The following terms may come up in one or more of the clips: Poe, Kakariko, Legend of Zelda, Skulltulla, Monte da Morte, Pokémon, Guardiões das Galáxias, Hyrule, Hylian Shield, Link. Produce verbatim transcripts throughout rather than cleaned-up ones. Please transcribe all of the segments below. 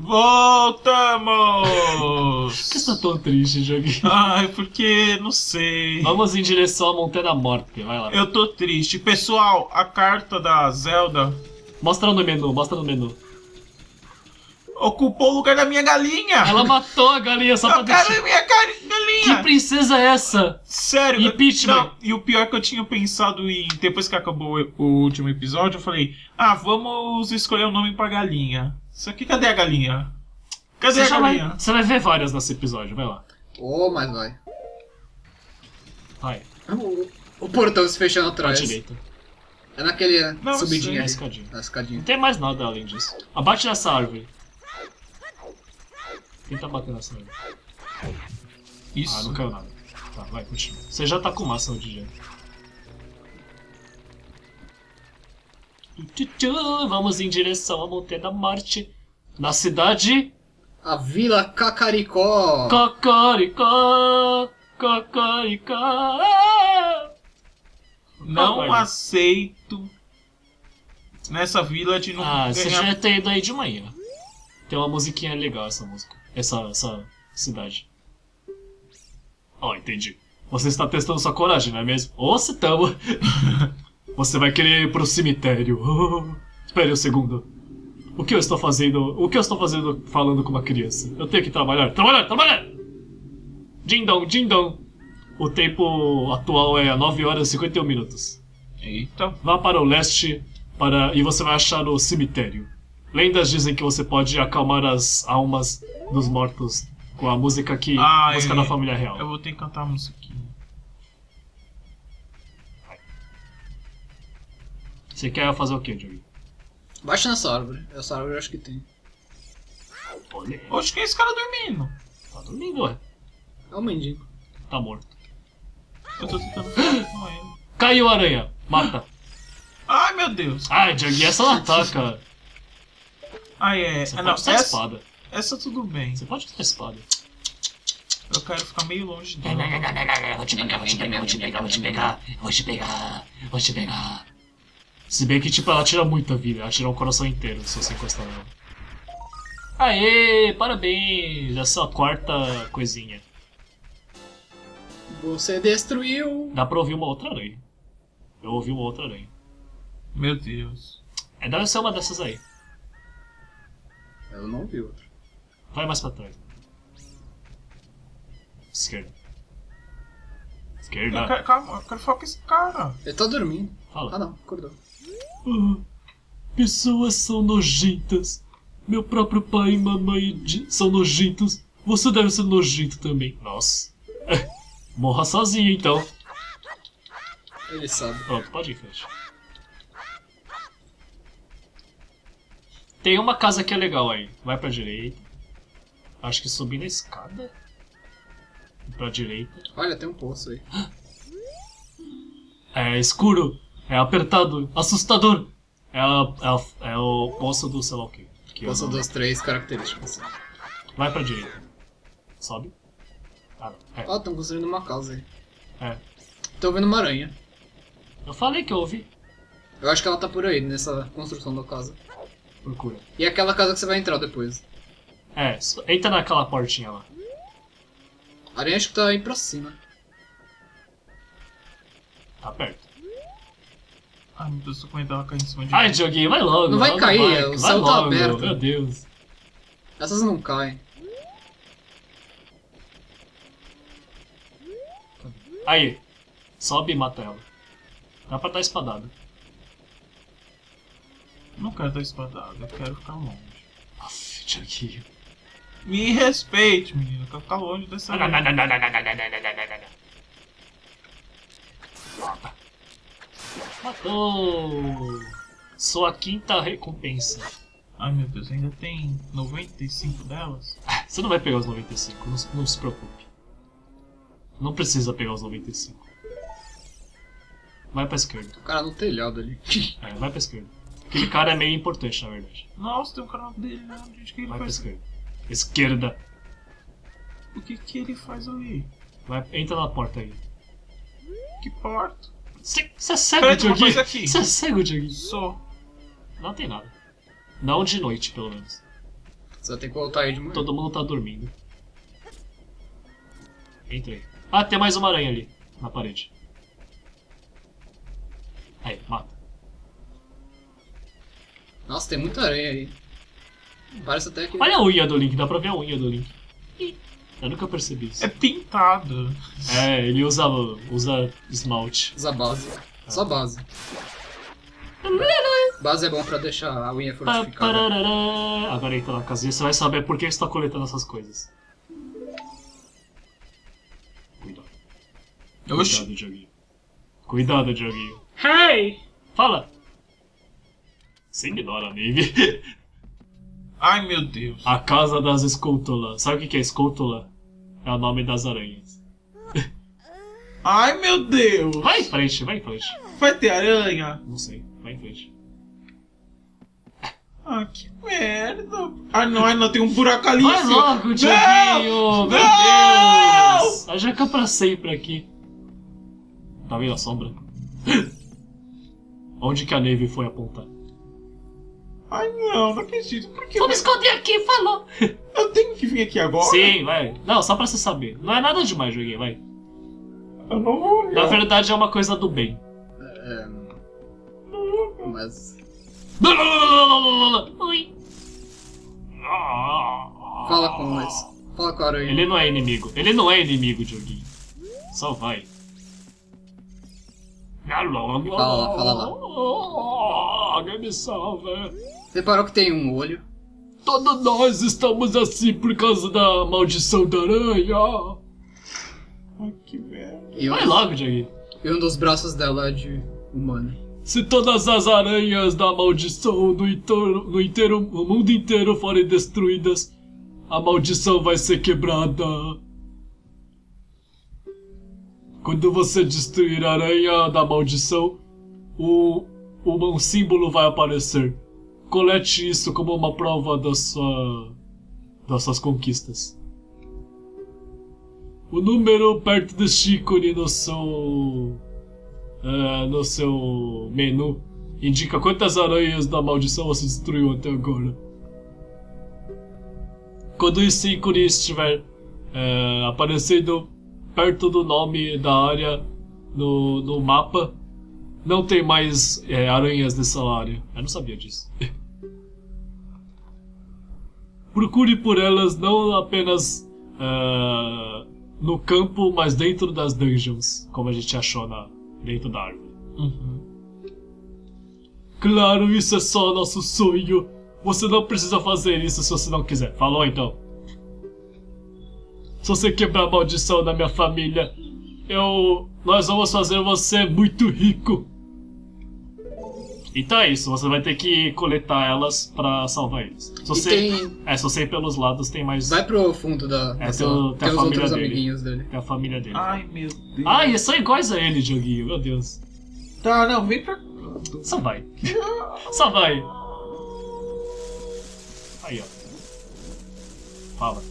Voltamos! Por que você tá tão triste, joguinho? Ai, porque não sei. Vamos em direção a Monte da Morte, vai lá. Eu tô triste. Pessoal, a carta da Zelda... Mostra no menu, mostra no menu. Ocupou o lugar da minha galinha! Ela matou a galinha só pra deixar... Eu quero minha galinha! Que princesa é essa? Sério? Impeachment! Não, e o pior é que eu tinha pensado em... Depois que acabou o último episódio, eu falei... Ah, vamos escolher um nome pra galinha. Só que cadê a galinha? Cadê você a galinha? Vai, você vai ver várias nesse episódio, vai lá. Oh, mas vai. Vai. O, o portão se fechando atrás. À direita. É naquele não, subidinha. Escadinha. Na escadinha. Não tem mais nada além disso. Abate nessa árvore. Quem tá batendo nessa árvore? Isso. Ah, não caiu nada. Tá, vai, continua. Você já tá com massa no D J. Vamos em direção à Monte da Morte. Na cidade... A Vila Kakariko. Kakariko. Kakariko. Não ah, aceito nessa vila de não ah, ganhar... Você já tem ido aí de manhã. Tem uma musiquinha legal essa música. Essa, essa cidade. Ó, oh, entendi. Você está testando sua coragem, não é mesmo? Ou se tamo... Você vai querer ir pro cemitério. Oh, espere um segundo. O que eu estou fazendo? O que eu estou fazendo falando com uma criança? Eu tenho que trabalhar. Trabalhar, trabalhar! Dindom, dindom. O tempo atual é nove horas e cinquenta e um minutos. Eita. Vá para o leste para... e você vai achar o cemitério. Lendas dizem que você pode acalmar as almas dos mortos com a música que... Ah, música é... da família real. Eu vou ter que cantar a musiquinha. Você quer fazer o que, Diogo? Baixa nessa árvore. Essa árvore eu acho que tem. Olha. Acho que é esse cara dormindo. Tá dormindo, ué. É um mendigo. Tá morto. Eu tô tentando. Caiu a aranha. Mata. Ai, meu Deus. Ai, Diogo, essa não ataca. Ai, é. Você ah, pode não, usar essa... espada. Essa tudo bem. Você pode usar espada. Eu quero ficar meio longe dela. Vou te pegar, vou te pegar, vou te pegar, vou te pegar. Vou te pegar, vou te pegar. Se bem que, tipo, ela tira muita vida, ela tira o coração inteiro se você encostar nela. Aê, parabéns! Já é só a quarta coisinha. Você destruiu! Dá pra ouvir uma outra aranha. Eu ouvi uma outra aranha. Meu Deus. É, deve ser uma dessas aí. Eu não ouvi outra. Vai mais pra trás. Esquerda. Esquerda. Eu quero, calma, eu quero falar com esse cara. Ele tá dormindo. Fala. Ah não, acordou. Oh, pessoas são nojentas. Meu próprio pai e mamãe são nojentos. Você deve ser nojento também. Nossa. Morra sozinho então. Ele sabe. Pronto, pode ir, fecha. Tem uma casa que é legal aí. Vai pra direita. Acho que subindo a escada. Pra direita. Olha, tem um poço aí. É escuro. É apertado, assustador. É, a, é, a, é o poço do sei lá o quê. Poço não... dos três características. Vai pra direita. Sobe. Ah, não. É. Ó, oh, estão construindo uma casa aí. É. Tô ouvindo uma aranha. Eu falei que eu ouvi. Eu acho que ela tá por aí, nessa construção da casa. Procura. E é aquela casa que você vai entrar depois. É, entra naquela portinha lá. A aranha acho que tá indo pra cima. Tá perto. Ai, meu Deus, tô com medo dela cair em cima de mim. Ai, Dioguinho, vai logo. Não vai cair, não vai. O céu tá aberto. Meu Deus. Essas não caem. Aí, sobe e mata ela. Dá pra dar espadada. Não quero dar espadada, eu quero ficar longe. Aff, Dioguinho. Me respeite, menino, eu quero ficar longe dessa... Não, não, não, não, não, não, não, não, não, não. Matou! Sou a quinta recompensa. Ai meu Deus, ainda tem noventa e cinco delas? Você não vai pegar os noventa e cinco, não, não se preocupe. Não precisa pegar os noventa e cinco. Vai pra esquerda. Tem um cara no telhado ali. É, vai pra esquerda. Aquele cara é meio importante na verdade. Nossa, tem um cara no telhado, gente, que ele vai faz? Vai pra esquerda. Esquerda! O que que ele faz ali? Vai, entra na porta aí. Que porta? Você é cego, Dioguinho? Você é cego, Dioguinho? Sou. Não tem nada. Não de noite, pelo menos. Só tem que voltar aí de manhã. Todo mundo tá dormindo. Entrei. Ah, tem mais uma aranha ali, na parede. Aí, mata. Nossa, tem muita aranha aí. Parece até que... Olha a unha do Link, dá pra ver a unha do Link. Eu nunca percebi isso. É pintado. É, ele usa, usa esmalte. Usa base. É. Só base. Base é bom pra deixar a unha fortificada. Agora entra na casinha, você vai saber por que você tá coletando essas coisas. Cuidado. Oxi. Cuidado, Dioguinho. Cuidado, Dioguinho. Hey! Fala! Você ignora, baby. Ai, meu Deus. A casa das Skulltulla. Sabe o que é Skulltulla? É o nome das aranhas. Ai, meu Deus. Vai em frente, vai em frente. Vai ter aranha? Não sei, vai em frente. Ah, que merda. Ai, não, ai, não, tem um buraco ali. Vai logo, Dioguinho. Meu Deus. A jaca pra sempre aqui. Tá vendo a sombra? Onde que a neve foi apontar? Ai não, não acredito, por que? Vou me esconder aqui, falou! Eu tenho que vir aqui agora? Sim, vai. Não, só pra você saber. Não é nada demais, joguinho, vai. Eu não vou olhar. Na verdade é uma coisa do bem. É... Não, mas... Oi. Fala com nós. Fala com a aranha. Ele não é inimigo. Ele não é inimigo, joguinho. Só vai. Fala lá, fala lá. Alguém me salva. Reparou que tem um olho? Todos nós estamos assim por causa da maldição da aranha. Ai, que merda. E vai um, logo, Diego. E um dos braços dela é de humano. Se todas as aranhas da maldição do inteiro, no, inteiro, no mundo inteiro forem destruídas, a maldição vai ser quebrada. Quando você destruir a aranha da maldição, o, o, um símbolo vai aparecer. Colete isso como uma prova da sua, das suas conquistas. O número perto deste ícone no seu, é, no seu menu indica quantas aranhas da maldição você destruiu até agora. Quando esse ícone estiver é, aparecendo perto do nome da área no, no mapa, não tem mais é, aranhas nessa área. Eu não sabia disso. Procure por elas não apenas uh, no campo, mas dentro das dungeons, como a gente achou na, dentro da árvore. Uhum. Claro, isso é só nosso sonho. Você não precisa fazer isso se você não quiser. Falou então. Se você quebrar a maldição da minha família, eu... nós vamos fazer você muito rico. Então é isso, você vai ter que coletar elas pra salvar eles. Se você... tem... É, se você ir pelos lados tem mais... Vai pro fundo da... É, da tem, o... tem, tem a os família dele. Amiguinhos dele. Tem a família dele. Ai, meu Deus. Ai, são iguais a ele, Dioguinho, meu Deus. Tá, não, vem pra... Só vai. Só vai. Aí, ó. Fala.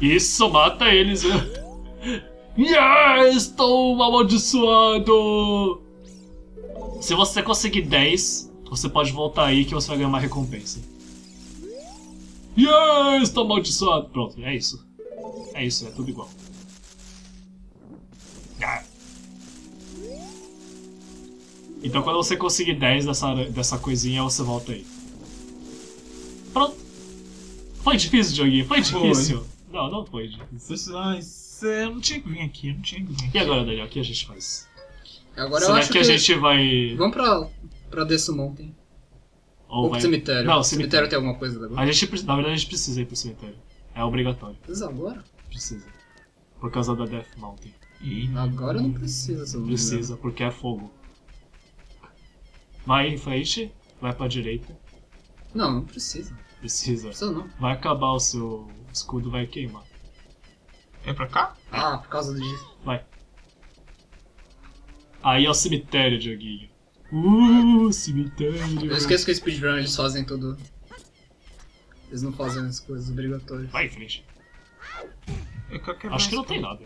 Isso, mata eles, viu? Yeah, estou amaldiçoado! Se você conseguir dez, você pode voltar aí que você vai ganhar uma recompensa. Yeah, estou amaldiçoado! Pronto, é isso. É isso, é tudo igual. Yeah. Então quando você conseguir dez dessa, dessa coisinha, você volta aí. Pronto. Foi difícil, Dioguinho, foi difícil. Foi. Não, não foi. Ai, eu não tinha que vir aqui, eu não tinha que vir aqui. E agora, Daniel, o que a gente faz? Agora será eu acho que, que a gente vai... Vamos pra, pra Desu Mountain. Ou, Ou vai... pro cemitério. Não, o cemitério. cemitério tem alguma coisa agora? A gente, na verdade a gente precisa ir pro cemitério. É obrigatório. Precisa agora? Precisa. Por causa da Death Mountain. E... Agora não precisa, se não precisa, porque é fogo. Vai em frente, vai pra direita. Não, não precisa. Precisa. Precisa não. Vai acabar o seu... O escudo vai queimar. É pra cá? Ah, por causa disso. Vai. Aí é o cemitério, Dioguinho. Uh, cemitério. Eu esqueço que os speedrunners fazem tudo. Eles não fazem as coisas obrigatórias. Vai, frente. Eu quero quebrar. Acho que não tem nada.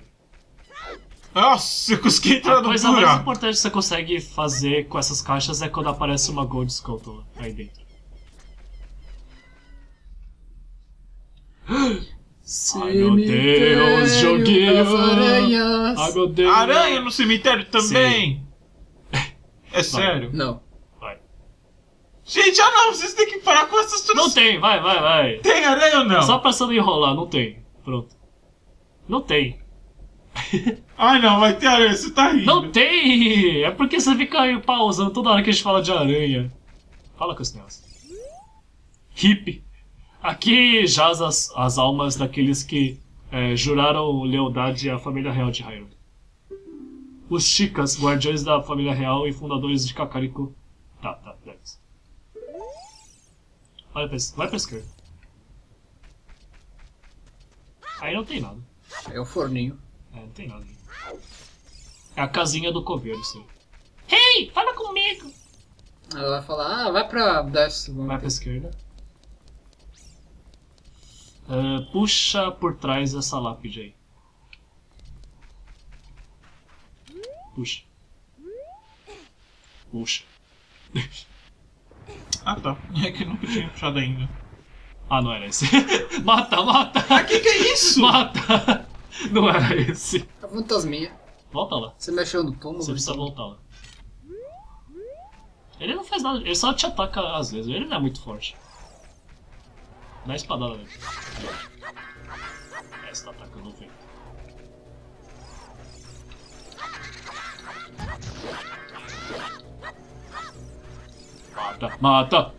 Nossa, eu consegui entrar no buraco. A coisa mais importante que você consegue fazer com essas caixas é quando aparece uma Gold Skulltulla aí dentro. Ai, meu Deus, joguinho das aranhas. Ai, meu Deus. Aranha no cemitério também? Sim. É sério? Vai. Não. Vai. Gente, ah não, vocês têm que parar com essas... Não tem, vai, vai, vai. Tem aranha ou não? Só passando a enrolar, não tem. Pronto. Não tem. Ai não, vai ter aranha, você tá rindo. Não tem! É porque você fica aí pausando toda hora que a gente fala de aranha. Fala com os negócios. Hip. Aqui jaz as, as almas daqueles que é, juraram lealdade à família real de Hyrule. Os Chicas, guardiões da família real e fundadores de Kakariko. Tá, tá, deve ser. Vai pra, vai pra esquerda. Aí não tem nada. É o forninho. É, não tem nada. É a casinha do coveiro, isso aí. Hey, fala comigo! Ela vai falar, ah, vai pra desce. Vai ter. Pra esquerda. Uh, puxa por trás essa lápide aí. Puxa. Puxa. Ah tá, é que eu nunca tinha puxado ainda. Ah, não era esse. Mata, mata! Ah, que que é isso? Mata! Não era esse. A fantasminha. Volta lá. Você mexeu no túmulo? Você precisa voltar lá. Ele não faz nada, ele só te ataca às vezes, ele não é muito forte. Dá a espadada nele. É, você tá atacando o vento. Mata, mata!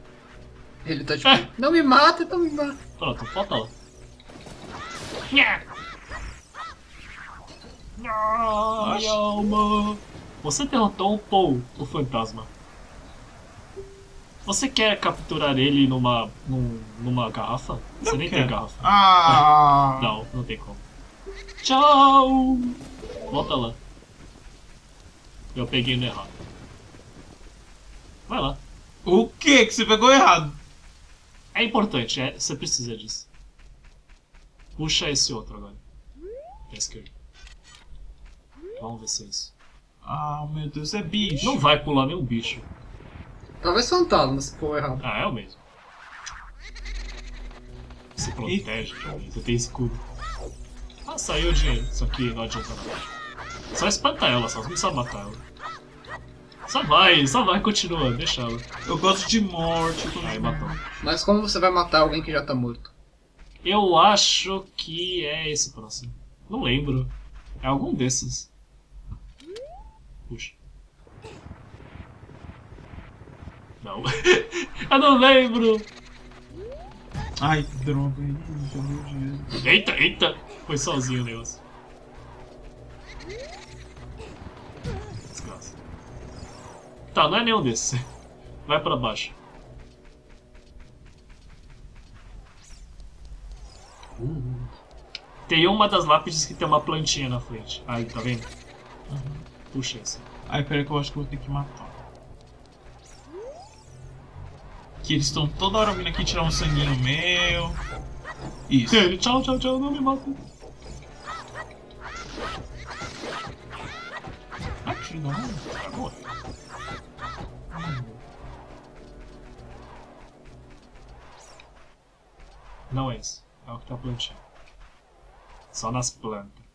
Ele tá tipo, é. Não me mata, não me mata. Pronto, falta lá. Ai, alma! Você derrotou o Poe, o fantasma. Você quer capturar ele numa, num, numa garrafa? Você não nem quero. Tem garrafa. Ah. Não, não tem como. Tchau! Volta lá. Eu peguei no errado. Vai lá. O que que você pegou errado? É importante, é, você precisa disso. Puxa esse outro agora. Da esquerda. Vamos ver se é isso. Ah, meu Deus, é bicho. Não vai pular nenhum bicho. Talvez fantasma, se for errado. Ah, é o mesmo. Se protege, você tem escudo. Ah, saiu o dinheiro. Isso aqui não adianta nada. Só espanta ela, só não precisa matar ela. Só vai, só vai, continua, deixa ela. Eu gosto de morte. Eu tô aí, matou. Mas como você vai matar alguém que já tá morto? Eu acho que é esse próximo. Não lembro. É algum desses. Puxa. Não. Eu não lembro! Ai, que droga, eita, meu Deus. Eita, eita! Foi sozinho o negócio. Desgraça. Tá, não é nenhum desses. Vai pra baixo. Uh. Tem uma das lápides que tem uma plantinha na frente. Aí, tá vendo? Uhum. Puxa essa. Ai, pera que eu acho que eu vou ter que matar. Que eles estão toda hora vindo aqui tirar um sanguinho meu. Isso. Ele, tchau, tchau, tchau, não me mata. Ah, que não. Agora. Não é esse. É o que tá plantando. Só nas plantas.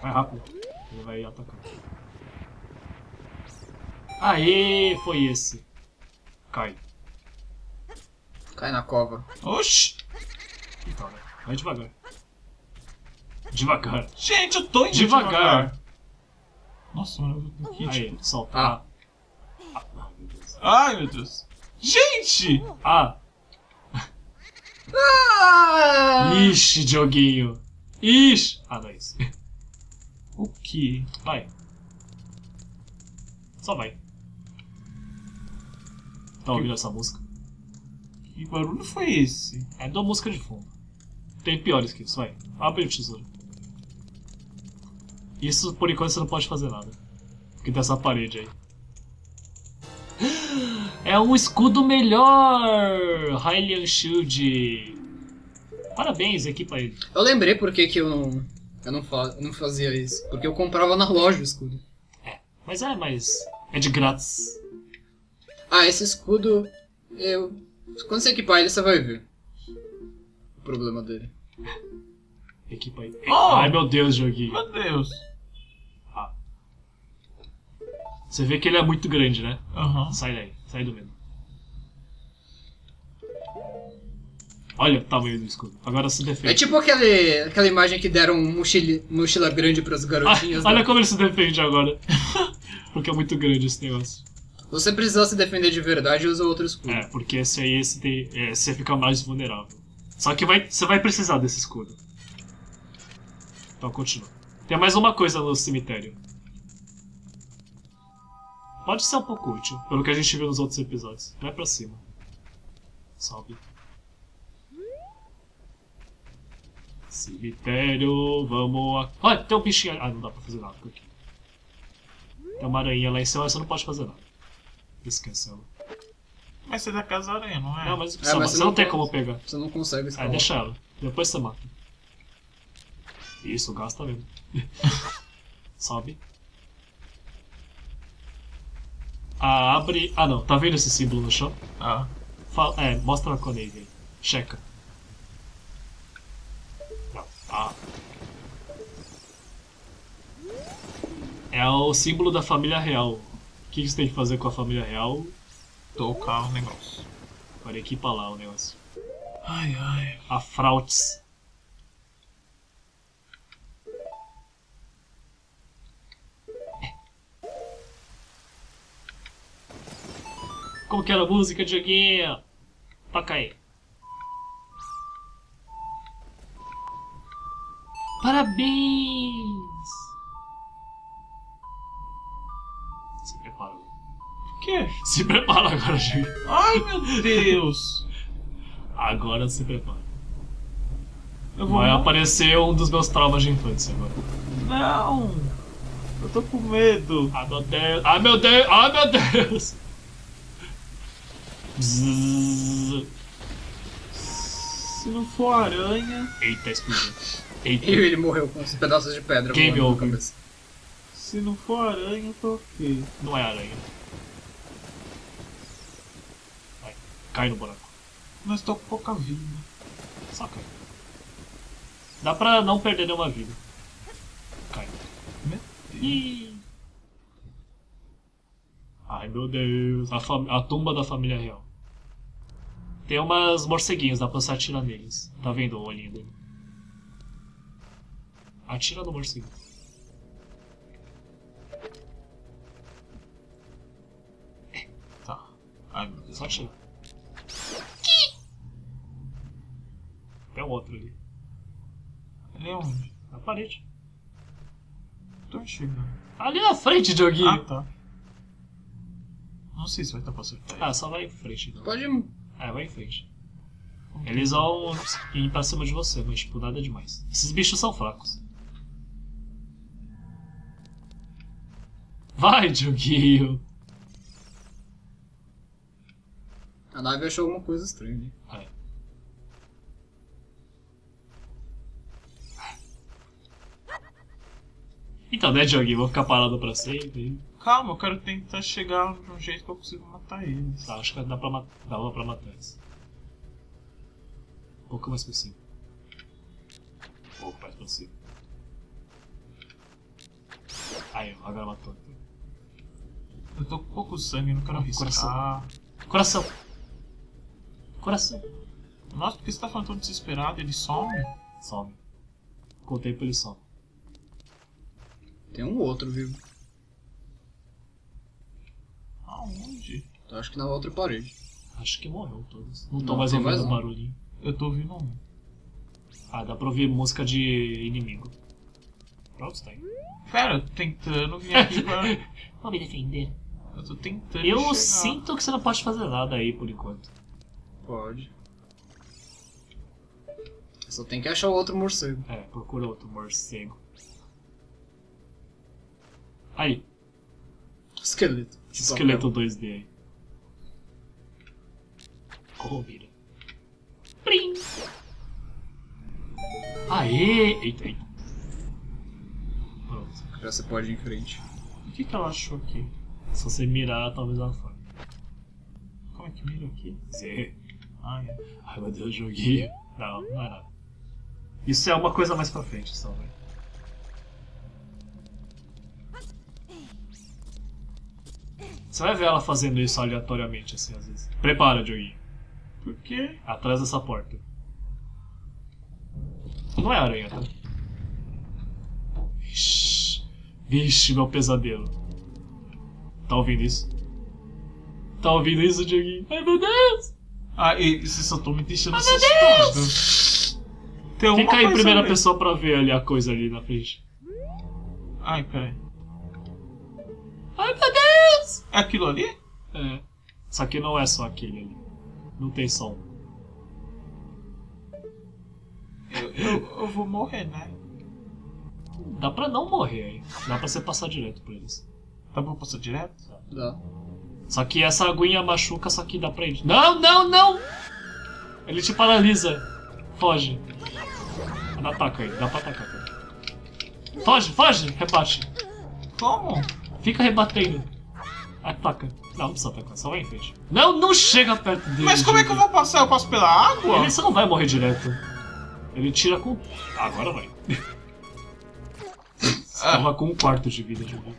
Vai rápido. Ele vai atacar. Aê, foi esse. Cai. Cai na cova. Oxi! Então, né? Vai devagar. Devagar. Gente, eu tô indo devagar. devagar. Nossa, mano, eu vou ter que... Aí, solta. Ah. Ah. Ai, meu Deus. Ai, meu Deus. Gente! Ah. Ah. Ixi, Dioguinho. Ixi. Ah, não é isso. O que? Vai. Só vai. Tá ouvindo essa música? Que barulho foi esse? É da música de fundo. Tem piores que isso, vai. Abre o tesouro. Isso por enquanto você não pode fazer nada. Porque tem essa parede aí. É um escudo melhor! Hylian Shield! Parabéns, equipa ele. Eu lembrei porque que eu não, eu não, fa eu não fazia isso. Porque eu comprava na loja o escudo. É, mas é, mas é de grátis. Ah, esse escudo, eu... quando você equipar ele, você vai ver. problema dele. Equipa aí. Oh! Ai meu Deus, joguinho. Meu Deus. Ah. Você vê que ele é muito grande, né? Uhum. Sai daí, sai do medo. Olha o tamanho do escudo. Agora se defende. É tipo aquele, aquela imagem que deram um mochila, mochila grande pras garotinhas. Ah, olha, né? Como ele se defende agora. Porque é muito grande esse negócio. Se você precisar se defender de verdade, usa outro escudo. É, porque esse aí esse tem, é, você fica mais vulnerável. Só que vai, você vai precisar desse escudo. Então continua. Tem mais uma coisa no cemitério. Pode ser um pouco útil, pelo que a gente viu nos outros episódios. Vai pra cima. Sobe. Cemitério, vamos... A... Olha, tem um bichinho ali. Ah, não dá pra fazer nada com aqui. Tem uma aranha lá em cima, mas você não pode fazer nada. Descansando. Mas você dá casa da aranha, não é? Não, mas, é, mas você, você não, não tem como pegar. Você não consegue escalar. Ah, deixa ela. Depois você mata. Isso, gasta mesmo. Sobe. Ah, abre... Ah, não. Tá vendo esse símbolo no chão? Ah. Fala... É, mostra a Conei aí. Checa. Ah. É o símbolo da família real. O que você tem que fazer com a família real? Tocar o negócio. Para equipar lá o negócio. Ai ai. A Frauts. Como que era a música, Dieguinho? Toca aí. Parabéns! Se prepara. O quê? Se prepara agora, Júlio. Ai, meu Deus! Agora se prepara. Eu vou... Vai aparecer um dos meus traumas de infância agora. Não! Eu tô com medo. Ai, meu Deus! Ai, meu Deus! Ai, meu Deus! Bzzz. Se não for aranha... Eita, explodiu. Eita. E ele morreu com os pedaços de pedra. Game over. Cabeça. Se não for aranha, eu tô ok. Não é aranha. Vai, cai no buraco. Mas tô com pouca vida. Só cai. Dá pra não perder nenhuma vida. Cai. Meu Deus. Ih. Ai meu Deus. A, fam... A tumba da família real. Tem umas morceguinhas, dá pra você atirar neles. Tá vendo o olhinho dele? Atira no morcego. É. Tá. Ai meu Deus. Só atira. Tem um outro ali. Ele é onde? Na parede. Tô enxergando. Ali na frente, Dioguinho. Ah, tá. Não sei se vai estar pra acertar ele. Ah, só vai em frente. Então. Pode ir. É, vai em frente. Eles vão ir pra cima de você, mas tipo, nada demais. Esses bichos são fracos. Vai, Dioguinho! A nave achou alguma coisa estranha, né? Ah, é. Então, né, Dioguinho? Vou ficar parado pra sempre. Calma, eu quero tentar chegar de um jeito que eu consigo matar eles. Tá, acho que dá pra, mat dá pra matar eles. Um pouco mais pra cima. Um pouco mais pra cima. Aí, agora matou. Eu tô com pouco sangue, não quero arriscar. Coração. Coração. Coração. Nossa, por que você tá falando tão desesperado? Ele some? Some. Com o tempo ele some. Tem um outro vivo. Aonde? Eu acho que na outra parede. Acho que morreu todos. Não, não tô mais ouvindo um barulhinho. Eu tô ouvindo um. Ah, dá pra ouvir música de inimigo. Pronto, tá aí. Cara, eu tô tentando vir aqui pra... Vou me defender. Eu tô tentando Eu chegar. Sinto que você não pode fazer nada aí, por enquanto. Pode. Só tem que achar outro morcego. É, procura outro morcego. Aí. Esqueleto. Esqueleto dois D aí. Corromira. Prim. Aê! Eita, eita. Pronto. Já você pode ir em frente. O que que ela achou aqui? Se você mirar, talvez ela fale. Como é que mira aqui? Z. Ai, ai meu Deus, joguei. Não, não é nada. Isso é uma coisa mais pra frente, só, velho. Você vai ver ela fazendo isso aleatoriamente, assim, às vezes. Prepara, joguinho. Por quê? Atrás dessa porta. Não é aranha, tá? Vixe, vixe, meu pesadelo. Tá ouvindo isso? Tá ouvindo isso, Dioguinho? Ai, meu Deus! Ah, vocês eu tô me deixando Ai, assustado. Tem Fica aí em primeira ali. pessoa pra ver ali a coisa ali na frente. Ai, peraí. Ai, meu Deus! É aquilo ali? É. Só que não é só aquele ali. Não tem som. Eu, eu, eu vou morrer, né? Dá pra não morrer aí. Dá pra você passar direto por eles. Dá pra passar direto? Dá. Só que essa aguinha machuca, só que dá pra ele. Não, não, não! Ele te paralisa. Foge. Dá ataca aí, dá pra atacar. Cara. Foge, foge! Rebate. Como? Fica rebatendo. Ataca. Não, não precisa atacar, só vai em frente. Não, não chega perto dele. Mas como é que eu vou passar? Eu passo pela água? Ele só não vai morrer direto. Ele tira com... Ah, agora vai. Ah. Tava com um quarto de vida de novo.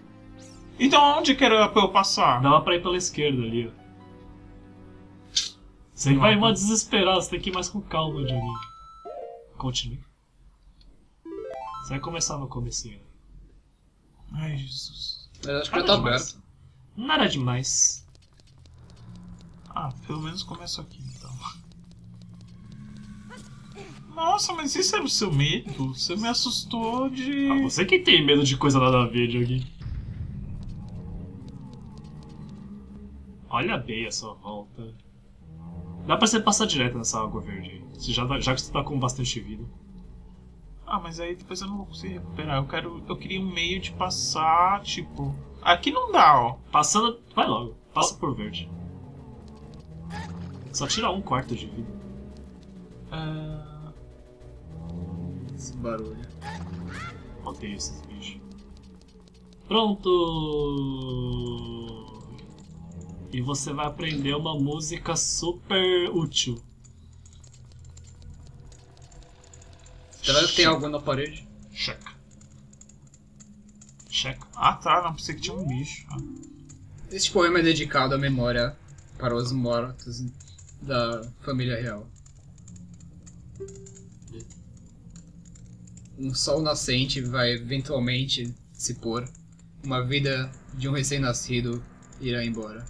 Então onde que era pra eu passar? Dava pra ir pela esquerda ali, ó. Você vai mal desesperado, você tem que ir mais com calma, Johnny. Continue. Você vai começar no comecinho. Ai, Jesus. Eu acho que já tá aberto. Nada demais. Ah, pelo menos começa aqui, então. Nossa, mas isso era o seu medo? Você me assustou de... Ah, você que tem medo de coisa nada a ver, Johnny. Olha bem a sua volta. Dá pra você passar direto nessa água verde aí. Você já, já que você tá com bastante vida. Ah, mas aí depois eu não vou conseguir recuperar. Eu quero. Eu queria um meio de passar, tipo. Aqui não dá, ó. Passando. Vai logo. Passa por verde. Só tira um quarto de vida. Ah... Esse barulho. Odeio esses bichos. Pronto! E você vai aprender uma música super útil. Será que tem algo na parede? Checa. Checa. Ah tá, não pensei que tinha um bicho. Ah. Este poema é dedicado à memória para os mortos da família real. Um sol nascente vai eventualmente se pôr. Uma vida de um recém-nascido irá embora.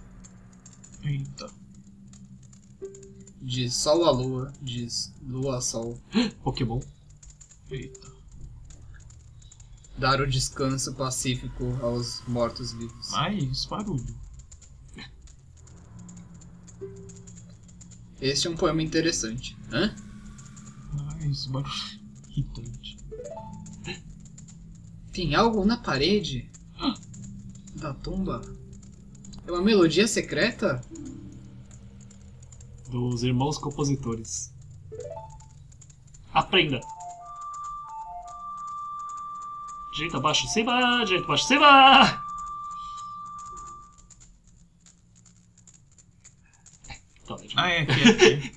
Eita. De sol a lua, de lua a sol. Pokémon. Eita. Dar o descanso pacífico aos mortos-vivos. Mais barulho. Este é um poema interessante. Hã? Mais barulho irritante. Tem algo na parede? Da tumba? É uma melodia secreta? Dos irmãos compositores. Aprenda! Direita abaixo, cima! Direita abaixo, cima! Ah, é aqui, é aqui.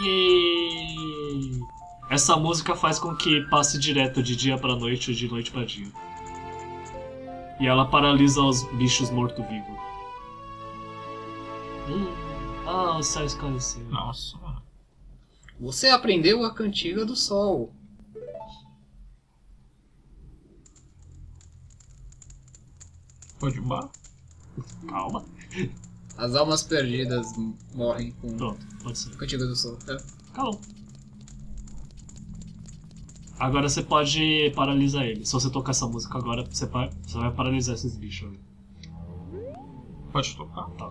Yay! Essa música faz com que passe direto de dia pra noite, de noite pra dia. E ela paralisa os bichos morto-vivo. Hum. Ah, o céu escureceu. Nossa, mano. Você aprendeu a cantiga do sol. Pode bar? Calma. As almas perdidas morrem com... Pronto, pode ser. Cantiga do sol. É. Calma. Agora você pode paralisar ele. Se você tocar essa música agora, você, par... você vai paralisar esses bichos ali. Pode tocar? Tá.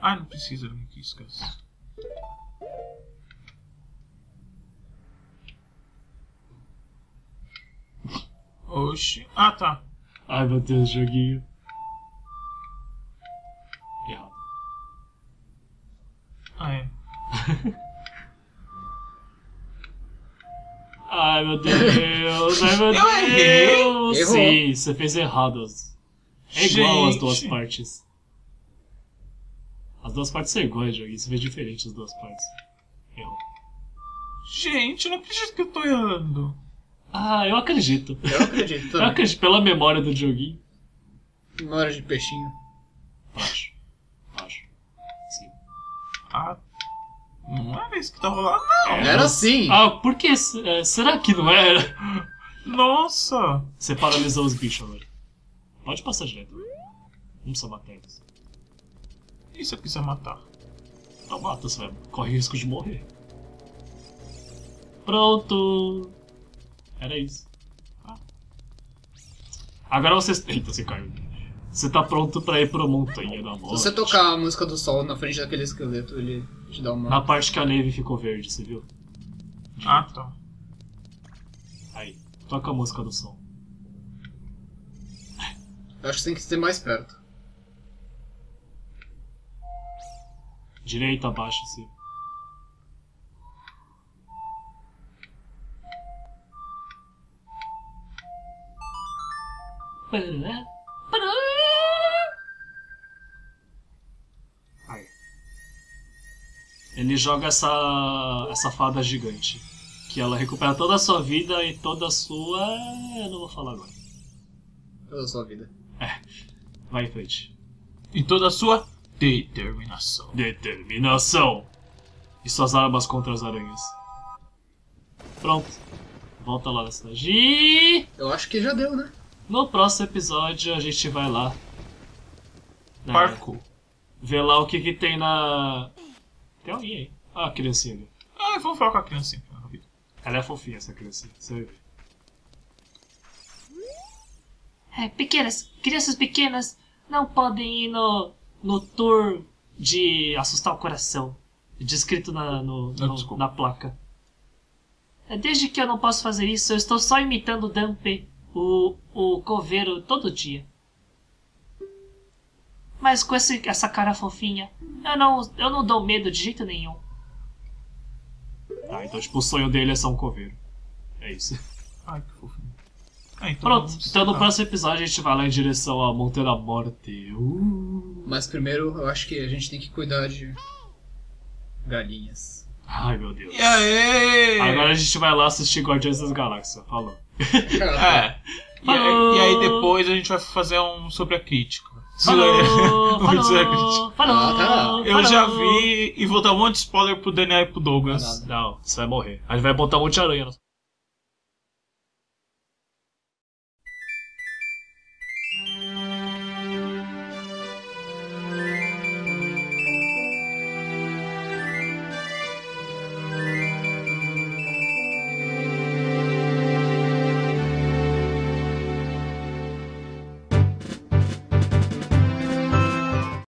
Ah, não precisa, não que esquece. Oxi. Ah, tá. Ai, meu Deus, joguinho. Errado. Ah, é. Ai meu Deus, ai meu Deus! Sim, você fez errado. É igual as duas partes. As duas partes são iguais, joguinho. Você vê diferente as duas partes. Errou. Gente, eu não acredito que eu tô errando. Ah, eu acredito. Eu acredito também. Eu acredito pela memória do joguinho. Memória de peixinho. Baixo. Baixo. Sim. Ah. Não era isso que tá rolando, não. Era, era assim. Ah, por que? É, será que não era? Nossa. Você paralisou os bichos agora. Pode passar direto. Não precisa matar eles. E se eu quiser matar? Não mata, você vai correr risco de morrer. Pronto. Era isso. Ah. Agora vocês... Eita, você caiu. Você tá pronto pra ir pra Montanha da Morte. Se você tocar a música do sol na frente daquele esqueleto, ele te dá uma... Na parte que a neve ficou verde, você viu? De ah, tá. Aí, toca a música do sol. Eu acho que tem que ser mais perto. Direita, abaixo, assim. Aí. Ele joga essa essa fada gigante, que ela recupera toda a sua vida e toda a sua... Eu não vou falar agora. Toda a sua vida. É. Vai em frente. E toda a sua determinação. Determinação! E suas armas contra as aranhas. Pronto. Volta lá na cidade. Eu acho que já deu, né? No próximo episódio a gente vai lá. Né? Parco. Vê lá o que que tem na... Tem alguém aí. Ah, a criancinha. Ah, vamos falar com a criancinha. Ela é fofinha, essa criancinha. Você vai ver. É, pequenas, crianças pequenas não podem ir no, no tour de assustar o coração. Descrito na, no, não, no, na placa. Desde que eu não posso fazer isso, eu estou só imitando o Dumpy. O, o coveiro todo dia. Mas com esse, essa cara fofinha, eu não, eu não dou medo de jeito nenhum. Ah, então tipo, o sonho dele é só um coveiro. É isso. Ai, que fofinho. Ah, então pronto, então no próximo episódio a gente vai lá em direção a Monte da Morte. Uh. Mas primeiro eu acho que a gente tem que cuidar de galinhas. Ai, meu Deus. E aí? Agora a gente vai lá assistir Guardiões das Galáxias. Falou. É. E, aí, e aí depois a gente vai fazer um sobre a crítica. Falou, falou, falou, falou. Eu já vi e vou dar um monte de spoiler pro Daniel e pro Douglas. Não, você vai morrer. A gente vai botar um monte de aranha.